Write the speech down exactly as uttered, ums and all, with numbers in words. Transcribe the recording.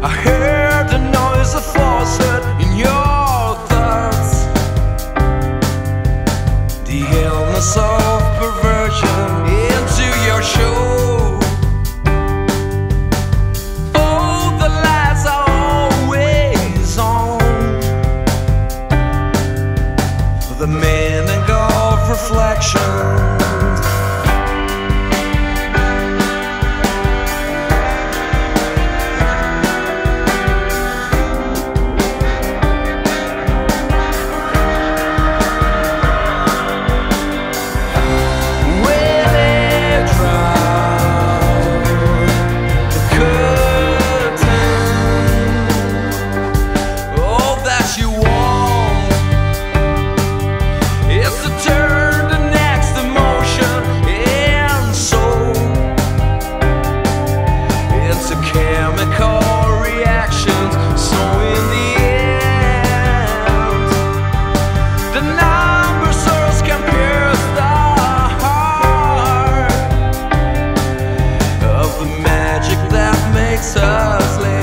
I heard the noise of falsehood in your thoughts, the illness of perversion into your show. Oh, the lights are always on, the meaning of reflection. Us